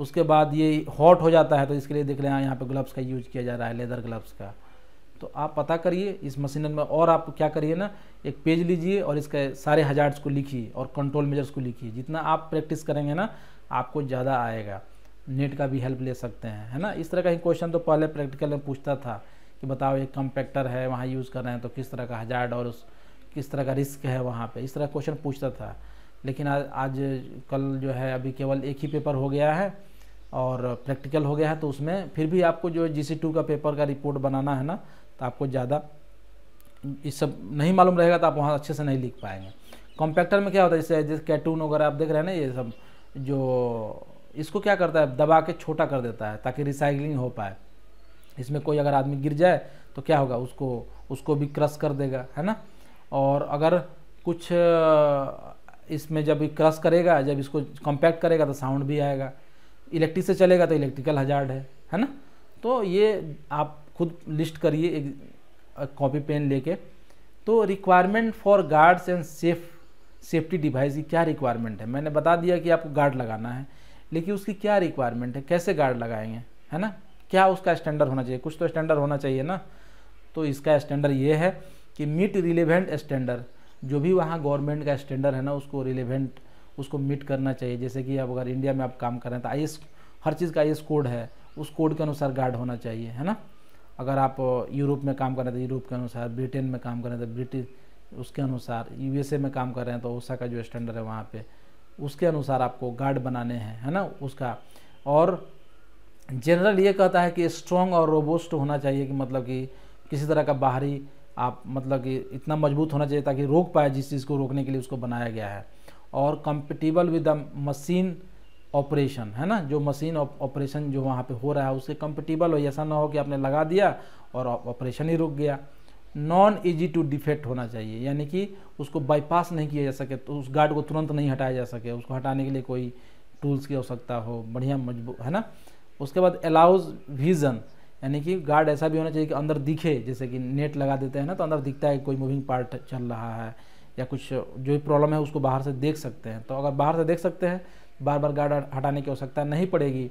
उसके बाद ये हॉट हो जाता है तो इसके लिए देख लें यहाँ पे ग्लव्स का यूज़ किया जा रहा है, लेदर ग्लव्स का। तो आप पता करिए इस मशीनरी में, और आप क्या करिए ना, एक पेज लीजिए और इसके सारे हजार्ड्स को लिखिए और कंट्रोल मेजर्स को लिखिए। जितना आप प्रैक्टिस करेंगे ना आपको ज़्यादा आएगा। नेट का भी हेल्प ले सकते हैं, है ना। इस तरह का ही क्वेश्चन तो पहले प्रैक्टिकल में पूछता था कि बताओ एक कंपैक्टर है वहाँ यूज़ कर रहे हैं तो किस तरह का हजार्ड और उस किस तरह का रिस्क है वहाँ पे, इस तरह क्वेश्चन पूछता था। लेकिन आज कल जो है अभी केवल एक ही पेपर हो गया है और प्रैक्टिकल हो गया है, तो उसमें फिर भी आपको जो GC2 का पेपर का रिपोर्ट बनाना है ना, तो आपको ज़्यादा इस सब नहीं मालूम रहेगा तो आप वहाँ अच्छे से नहीं लिख पाएंगे। कॉम्पैक्टर में क्या होता है, जैसे कैटून वगैरह आप देख रहे हैं ना, ये सब जो इसको क्या करता है, दबा के छोटा कर देता है ताकि रिसाइकलिंग हो पाए। इसमें कोई अगर आदमी गिर जाए तो क्या होगा, उसको भी क्रश कर देगा, है ना। और अगर कुछ इसमें जब क्रश करेगा, जब इसको कॉम्पैक्ट करेगा तो साउंड भी आएगा। इलेक्ट्रिक से चलेगा तो इलेक्ट्रिकल हजार्ड है ना। तो ये आप खुद लिस्ट करिए एक कॉपी पेन लेके। तो requirement for guards and safety device की क्या रिक्वायरमेंट है? मैंने बता दिया कि आपको गार्ड लगाना है, लेकिन उसकी क्या रिक्वायरमेंट है, कैसे गार्ड लगाएंगे, है ना, क्या उसका स्टैंडर्ड होना चाहिए? कुछ तो स्टैंडर्ड होना चाहिए ना। तो इसका स्टैंडर्ड ये है कि मीट रिलेवेंट स्टैंडर्ड, जो भी वहाँ गवर्नमेंट का स्टैंडर्ड है ना उसको रिलेवेंट, उसको मीट करना चाहिए। जैसे कि अब अगर इंडिया में आप काम कर रहे हैं तो IS, हर चीज़ का IS कोड है, उस कोड के अनुसार गार्ड होना चाहिए, है ना। अगर आप यूरोप में काम कर रहे हैं तो यूरोप के अनुसार, ब्रिटेन में काम कर रहे हैं तो ब्रिटिश उसके अनुसार, USA में काम कर रहे हैं तो ओसा का जो स्टैंडर्ड है वहाँ पे उसके अनुसार आपको गार्ड बनाने हैं, है ना, उसका। और जनरल ये कहता है कि स्ट्रॉन्ग और रोबोस्ट होना चाहिए, कि मतलब कि किसी तरह का बाहरी आप मतलब कि इतना मजबूत होना चाहिए ताकि रोक पाए जिस चीज़ को रोकने के लिए उसको बनाया गया है। और compatible with the machine operation, है ना, जो मशीन ऑपरेशन जो वहाँ पे हो रहा है उससे कंपेटेबल हो। ऐसा ना हो कि आपने लगा दिया और ऑपरेशन ही रुक गया। नॉन इजी टू डिफेक्ट होना चाहिए, यानी कि उसको बाईपास नहीं किया जा सके, तो उस गार्ड को तुरंत नहीं हटाया जा सके, उसको हटाने के लिए कोई टूल्स की आवश्यकता हो, बढ़िया मजबूत, है ना। उसके बाद अलाउज विजन, यानी कि गार्ड ऐसा भी होना चाहिए कि अंदर दिखे। जैसे कि नेट लगा देते हैं ना तो अंदर दिखता है कि कोई मूविंग पार्ट चल रहा है या कुछ जो भी प्रॉब्लम है उसको बाहर से देख सकते हैं। तो अगर बाहर से देख सकते हैं, बार बार गार्ड हटाने की आवश्यकता नहीं पड़ेगी।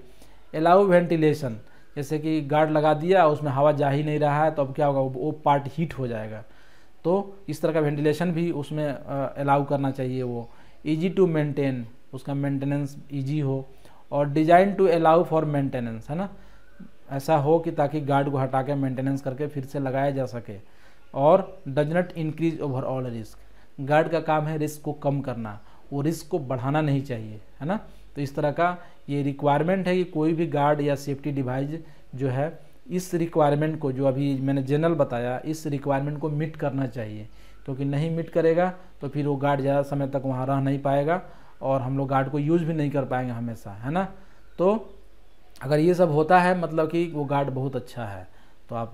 अलाउ वेंटिलेशन, जैसे कि गार्ड लगा दिया उसमें हवा जा ही नहीं रहा है तो अब क्या होगा, वो पार्ट हीट हो जाएगा, तो इस तरह का वेंटिलेशन भी उसमें अलाउ करना चाहिए। वो ईजी टू मेंटेन, उसका मेंटेनेंस ईजी हो। और design to allow for maintenance, है ना, ऐसा हो कि ताकि गार्ड को हटा के मेंटेनेंस करके फिर से लगाया जा सके। और does not increase overall risk, guard का काम है रिस्क को कम करना, वो रिस्क को बढ़ाना नहीं चाहिए, है ना। तो इस तरह का ये रिक्वायरमेंट है कि कोई भी गार्ड या सेफ्टी डिवाइस जो है इस रिक्वायरमेंट को, जो अभी मैंने जनरल बताया, इस रिक्वायरमेंट को मीट करना चाहिए। क्योंकि नहीं मीट करेगा तो फिर वो गार्ड ज़्यादा समय तक वहाँ रह नहीं पाएगा और हम लोग गार्ड को यूज़ भी नहीं कर पाएंगे हमेशा, है ना। तो अगर ये सब होता है मतलब कि वो गार्ड बहुत अच्छा है। तो आप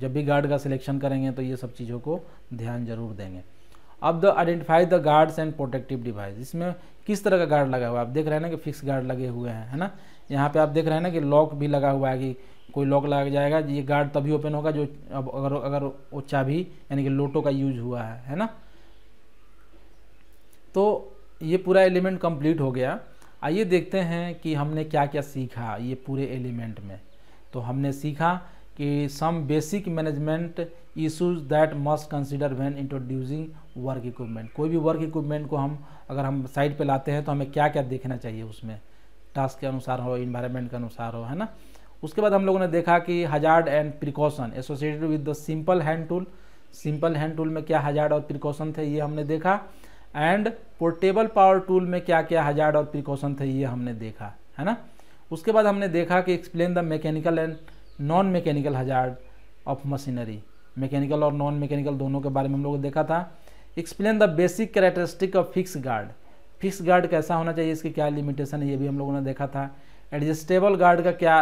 जब भी गार्ड का सिलेक्शन करेंगे तो ये सब चीज़ों को ध्यान जरूर देंगे। अब the identify the guards and protective device, इसमें किस तरह का गार्ड लगा हुआ है? आप देख रहे हैं ना कि फिक्स गार्ड लगे हुए हैं, है ना। यहाँ पे आप देख रहे हैं ना कि लॉक भी लगा हुआ है, कि कोई लॉक लग जाएगा ये गार्ड तभी ओपन होगा जो अब अगर वो चाबी यानी कि लोटो का यूज हुआ है ना। तो ये पूरा एलिमेंट कंप्लीट हो गया। आइए देखते हैं कि हमने क्या क्या सीखा ये पूरे एलिमेंट में। तो हमने सीखा कि some basic management issues that must consider when introducing work equipment, कोई भी वर्क इक्विपमेंट को हम अगर हम साइट पे लाते हैं तो हमें क्या क्या देखना चाहिए उसमें, टास्क के अनुसार हो, इन्वायरमेंट के अनुसार हो, है ना। उसके बाद हम लोगों ने देखा कि hazard and precaution associated with the simple hand tool. Simple hand tool में क्या हजार्ड और प्रिकॉशन थे, ये हमने देखा। एंड पोर्टेबल पावर टूल में क्या क्या हजार्ड और प्रिकॉशन थे, ये हमने देखा, है ना। उसके बाद हमने देखा कि explain the mechanical and non mechanical hazard of machinery. Mechanical और नॉन मैकेनिकल दोनों के बारे में हम लोगों ने देखा था। Explain the basic characteristic of fix guard. Fix guard कैसा होना चाहिए, इसकी क्या लिमिटेशन है, ये भी हम लोगों ने देखा था। एडजस्टेबल गार्ड का क्या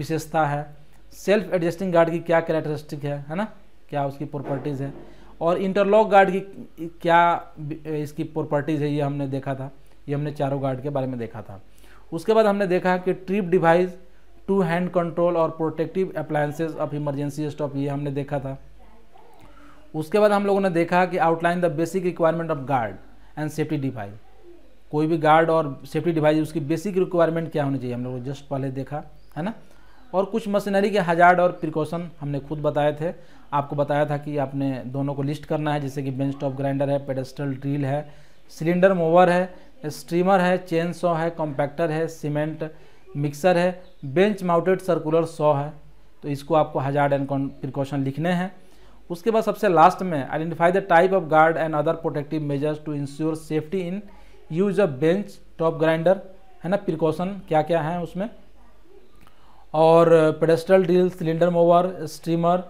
विशेषता है, सेल्फ एडजस्टिंग गार्ड की क्या कैरेक्टरिस्टिक है ना, क्या उसकी प्रॉपर्टीज़ है, और इंटरलॉक गार्ड की क्या इसकी प्रॉपर्टीज़ है, ये हमने देखा था। ये हमने चारों गार्ड के बारे में देखा था। उसके बाद हमने देखा कि trip device, two hand control और protective appliances of emergency stop, ये हमने देखा था। उसके बाद हम लोगों ने देखा कि outline the basic requirement of guard and safety device. कोई भी गार्ड और सेफ्टी डिवाइस उसकी बेसिक रिक्वायरमेंट क्या होनी चाहिए, हम लोगों ने जस्ट पहले देखा, है ना। और कुछ मशीनरी के हजार्ड और प्रिकॉशन हमने खुद बताए थे, आपको बताया था कि आपने दोनों को लिस्ट करना है, जैसे कि बेंच टॉप ग्राइंडर है, पेडेस्टल ड्रिल है, सिलेंडर मोवर है, स्ट्रीमर है, चेन सॉ है, कॉम्पैक्टर है, सीमेंट मिक्सर है, बेंच माउंटेड सर्कुलर सॉ है। तो इसको आपको हजार्ड एंड प्रिकॉशन लिखने हैं। उसके बाद सबसे लास्ट में identify the type of guard and other protective measures to ensure safety in use of bench top grinder, है ना। प्रिकॉशन क्या क्या हैं उसमें, और pedestal drill, cylinder mower, strimmer,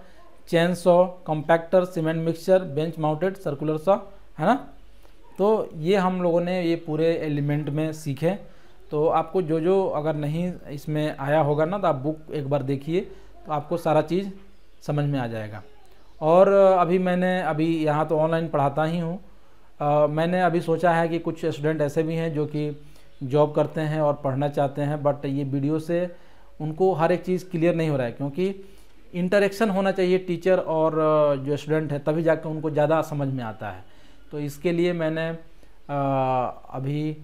chain saw, compactor, cement mixer, bench mounted circular saw, है ना। तो ये हम लोगों ने ये पूरे एलिमेंट में सीखे। तो आपको जो जो अगर नहीं इसमें आया होगा ना, तो आप बुक एक बार देखिए, तो आपको सारा चीज़ समझ में आ जाएगा। और अभी मैंने यहाँ तो ऑनलाइन पढ़ाता ही हूँ, मैंने अभी सोचा है कि कुछ स्टूडेंट ऐसे भी हैं जो कि जॉब करते हैं और पढ़ना चाहते हैं, बट ये वीडियो से उनको हर एक चीज़ क्लियर नहीं हो रहा है, क्योंकि इंटरेक्शन होना चाहिए टीचर और जो स्टूडेंट है, तभी जाकर उनको ज़्यादा समझ में आता है। तो इसके लिए मैंने अभी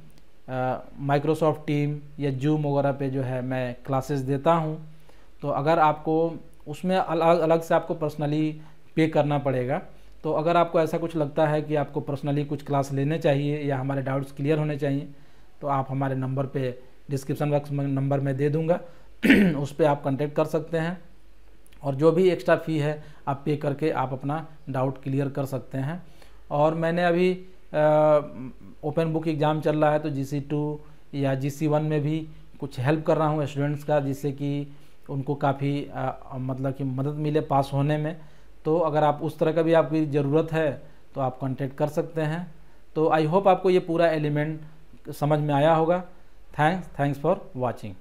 माइक्रोसॉफ्ट टीम या जूम वगैरह पे जो है मैं क्लासेस देता हूँ। तो अगर आपको उसमें अलग से आपको पर्सनली पे करना पड़ेगा। तो अगर आपको ऐसा कुछ लगता है कि आपको पर्सनली कुछ क्लास लेने चाहिए या हमारे डाउट्स क्लियर होने चाहिए, तो आप हमारे नंबर पे, डिस्क्रिप्शन बॉक्स में नंबर मैं दे दूँगा, उस पर आप कॉन्टेक्ट कर सकते हैं, और जो भी एक्स्ट्रा फ़ी है आप पे करके आप अपना डाउट क्लियर कर सकते हैं। और मैंने अभी ओपन बुक एग्ज़ाम चल रहा है, तो GC2 या GC1 में भी कुछ हेल्प कर रहा हूँ स्टूडेंट्स का, जिससे कि उनको काफ़ी मतलब कि मदद मिले पास होने में। तो अगर आप उस तरह का भी आपकी ज़रूरत है तो आप कांटेक्ट कर सकते हैं। तो आई होप आपको ये पूरा एलिमेंट समझ में आया होगा। Thanks for watching.